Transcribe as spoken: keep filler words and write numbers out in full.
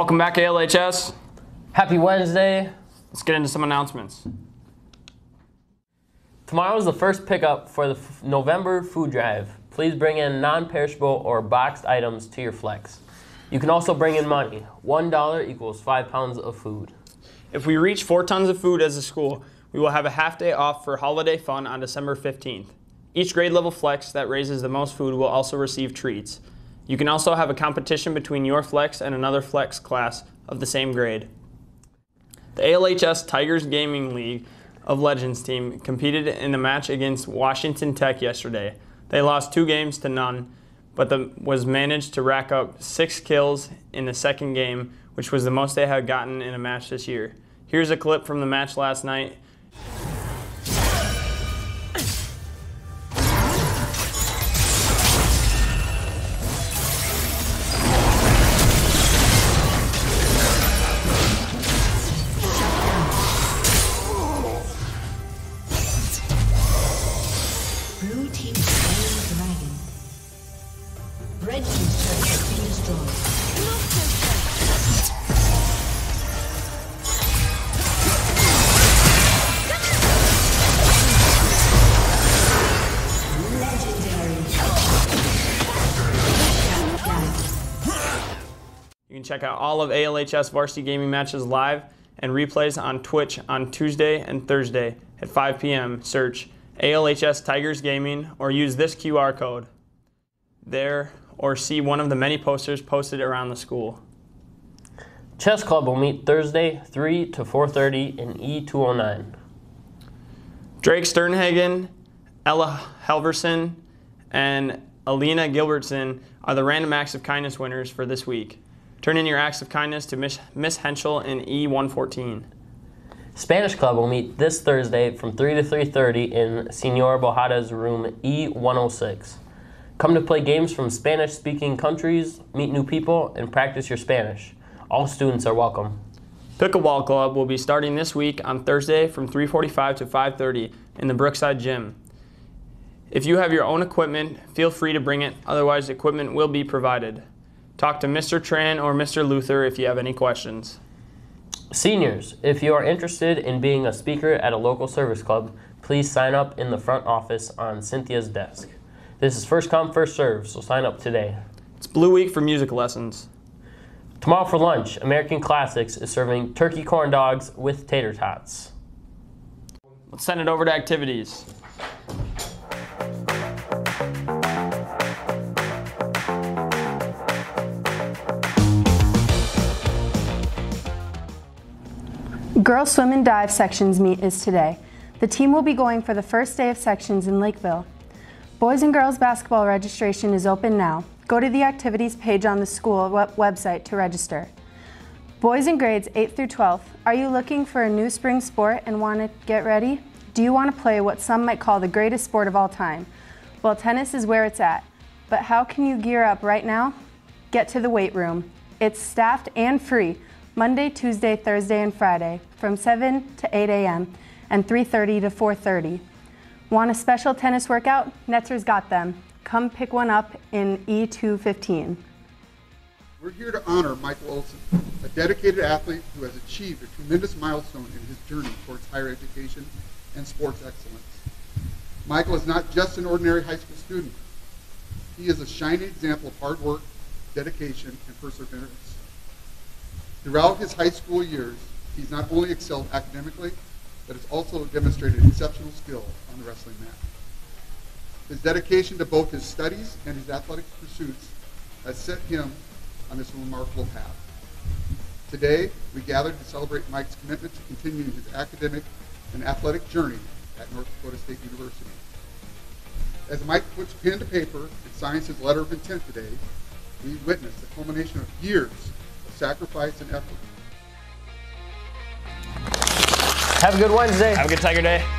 Welcome back, A L H S. Happy Wednesday. Let's get into some announcements. Tomorrow is the first pickup for the f November food drive. Please bring in non-perishable or boxed items to your flex. You can also bring in money. one dollar equals five pounds of food. If we reach four tons of food as a school, we will have a half day off for holiday fun on December fifteenth. Each grade level flex that raises the most food will also receive treats. You can also have a competition between your flex and another flex class of the same grade. The A L H S Tigers Gaming League of Legends team competed in a match against Washington Tech yesterday. They lost two games to none, but the, was managed to rack up six kills in the second game, which was the most they had gotten in a match this year. Here's a clip from the match last night. Check out all of A L H S Varsity Gaming matches live and replays on Twitch on Tuesday and Thursday at five P M Search A L H S Tigers Gaming or use this Q R code there or see one of the many posters posted around the school. Chess Club will meet Thursday three to four thirty in E two oh nine. Drake Sternhagen, Ella Helverson, and Alina Gilbertson are the Random Acts of Kindness winners for this week. Turn in your acts of kindness to Miss Henschel in E one fourteen. Spanish Club will meet this Thursday from three to three thirty in Senor Bojada's room E one oh six. Come to play games from Spanish-speaking countries, meet new people, and practice your Spanish. All students are welcome. Pickleball Club will be starting this week on Thursday from three forty-five to five thirty in the Brookside Gym. If you have your own equipment, feel free to bring it, otherwise equipment will be provided. Talk to Mister Tran or Mister Luther if you have any questions. Seniors, if you are interested in being a speaker at a local service club, please sign up in the front office on Cynthia's desk. This is first come, first serve, so sign up today. It's Blue Week for music lessons. Tomorrow for lunch, American Classics is serving turkey corn dogs with tater tots. Let's send it over to activities. Girls swim and dive sections meet is today. The team will be going for the first day of sections in Lakeville. Boys and girls basketball registration is open now. Go to the activities page on the school web website to register. Boys in grades eight through twelve, are you looking for a new spring sport and want to get ready? Do you want to play what some might call the greatest sport of all time? Well, tennis is where it's at, but how can you gear up right now? Get to the weight room. It's staffed and free. Monday, Tuesday, Thursday, and Friday from seven to eight A M and three thirty to four thirty. Want a special tennis workout? Netzer's got them. Come pick one up in E two fifteen. We're here to honor Michael Olson, a dedicated athlete who has achieved a tremendous milestone in his journey towards higher education and sports excellence. Michael is not just an ordinary high school student. He is a shining example of hard work, dedication, and perseverance. Throughout his high school years, he's not only excelled academically, but has also demonstrated exceptional skill on the wrestling mat. His dedication to both his studies and his athletic pursuits has set him on this remarkable path. Today, we gathered to celebrate Mike's commitment to continuing his academic and athletic journey at North Dakota State University. As Mike puts pen to paper and signs his letter of intent today, we witness the culmination of years sacrifice and effort. Have a good Wednesday. Have a good Tiger Day.